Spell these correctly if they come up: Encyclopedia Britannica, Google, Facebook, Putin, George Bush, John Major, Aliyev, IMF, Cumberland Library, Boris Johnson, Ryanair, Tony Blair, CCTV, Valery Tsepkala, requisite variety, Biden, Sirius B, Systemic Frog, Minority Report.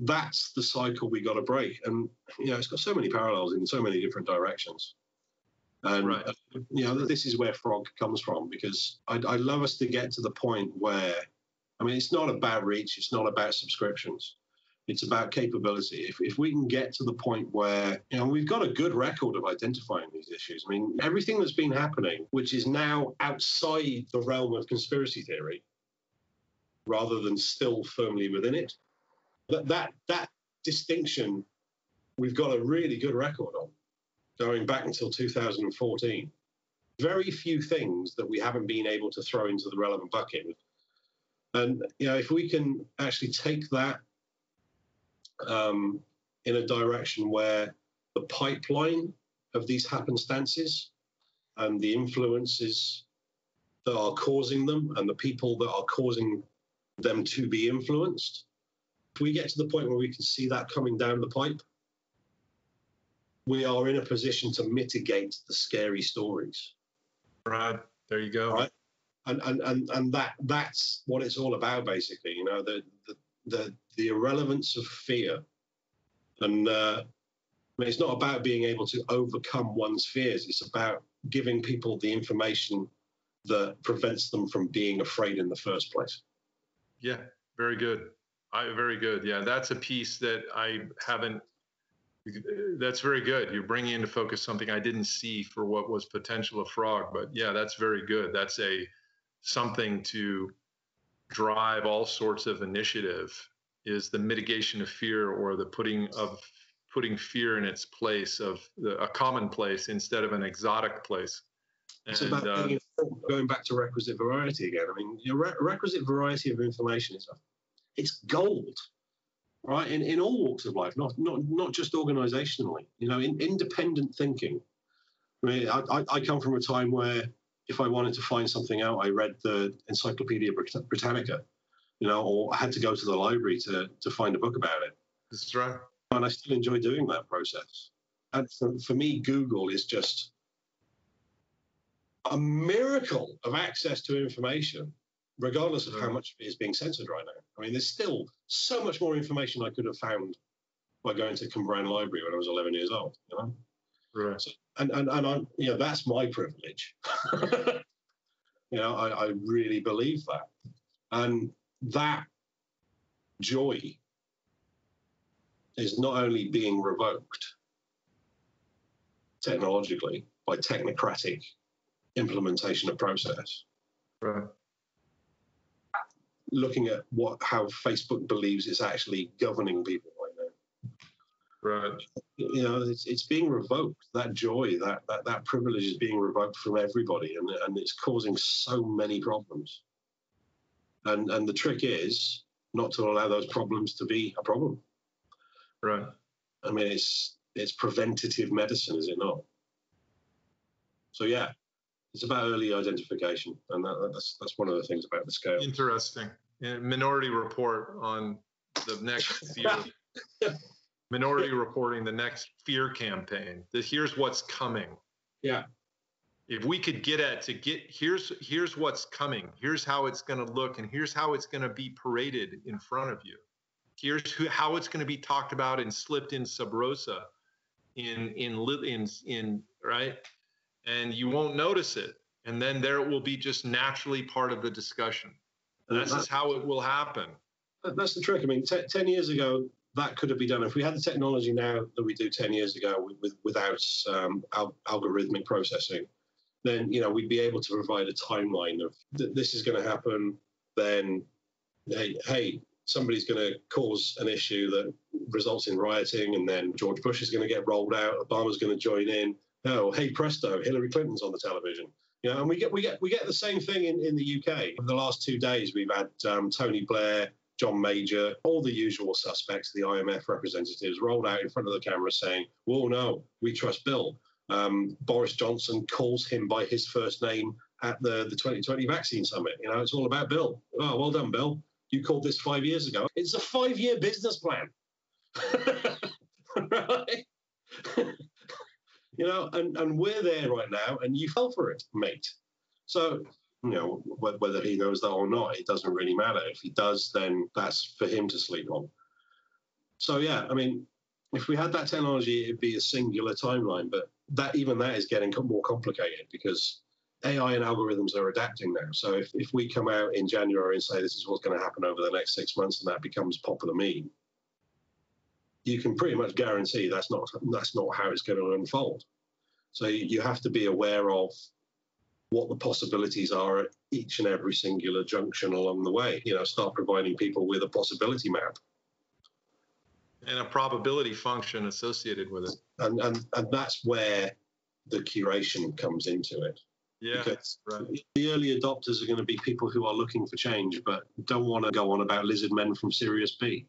that's the cycle we got to break. And, you know, it's got so many parallels in so many different directions. And, right. You know, this is where Frog comes from, because I'd love us to get to the point where, I mean, it's not about reach. It's not about subscriptions. It's about capability. If we can get to the point where, you know, we've got a good record of identifying these issues. I mean, everything that's been happening, which is now outside the realm of conspiracy theory, rather than still firmly within it, that distinction, we've got a really good record on, going back until 2014. Very few things that we haven't been able to throw into the relevant bucket. And, you know, if we can actually take that in a direction where the pipeline of these happenstances and the influences that are causing them and the people that are causing them to be influenced, if we get to the point where we can see that coming down the pipe, we are in a position to mitigate the scary stories. Right, there you go. Right? And that's what it's all about, basically. You know, the irrelevance of fear. And I mean, it's not about being able to overcome one's fears. It's about giving people the information that prevents them from being afraid in the first place. Yeah, very good. Very good. Yeah, that's a piece that I haven't. That's very good. You're bringing into focus something I didn't see for what was potential of Frog. But yeah, that's very good. That's a something to drive all sorts of initiative, is the mitigation of fear, or the putting fear in its place of a common place instead of an exotic place. It's about going back to requisite variety again. I mean, your requisite variety of information is it's gold, right? In all walks of life, not just organizationally. You know, in independent thinking. I mean, I come from a time where if I wanted to find something out, I read the Encyclopedia Britannica, you know, or I had to go to the library to find a book about it. That's right. And I still enjoy doing that process. And for me, Google is just a miracle of access to information, regardless of how much is being censored right now. I mean, there's still so much more information I could have found by going to Cumberland Library when I was 11 years old, you know? Right. So, and I'm, you know, that's my privilege. You know, I really believe that. And that joy is not only being revoked technologically by technocratic implementation of process. Right. Looking at how Facebook believes is actually governing people right now. Right. You know, it's being revoked. That joy, that privilege is being revoked from everybody, and it's causing so many problems. And the trick is not to allow those problems to be a problem. Right. I mean, it's preventative medicine, is it not? So yeah. It's about early identification, and that's one of the things about the scale. Interesting. Minority Report on the next fear. Minority reporting the next fear campaign. Here's what's coming. Yeah. If we could get here's what's coming. Here's how it's going to look, and here's how it's going to be paraded in front of you. Here's how it's going to be talked about and slipped in sub rosa, in right. And you won't notice it. And then there it will be just naturally part of the discussion. And this is how it will happen. That's the trick. I mean, 10 years ago, that could have been done. If we had the technology now that we do 10 years ago without algorithmic processing, then, you know, we'd be able to provide a timeline of this is going to happen. Then, hey, somebody's going to cause an issue that results in rioting. And then George Bush is going to get rolled out. Obama's going to join in. Oh, hey presto, Hillary Clinton's on the television. You know, and we get the same thing in the UK. Over the last 2 days, we've had Tony Blair, John Major, all the usual suspects, the IMF representatives, rolled out in front of the camera saying, "Well, no, we trust Bill." Boris Johnson calls him by his first name at the 2020 vaccine summit. You know, it's all about Bill. Oh, well done, Bill. You called this 5 years ago. It's a 5-year business plan, right? You know, and we're there right now, and you fell for it, mate. So, you know, whether he knows that or not, it doesn't really matter. If he does, then that's for him to sleep on. So yeah, I mean, if we had that technology, it'd be a singular timeline, but that even that is getting more complicated because AI and algorithms are adapting now. So if we come out in January and say this is what's going to happen over the next 6 months and that becomes popular meme, you can pretty much guarantee that's not how it's going to unfold. So you have to be aware of what the possibilities are at each and every singular junction along the way. You know, start providing people with a possibility map. And a probability function associated with it. And that's where the curation comes into it. Yeah, because right. The early adopters are going to be people who are looking for change but don't want to go on about lizard men from Sirius B.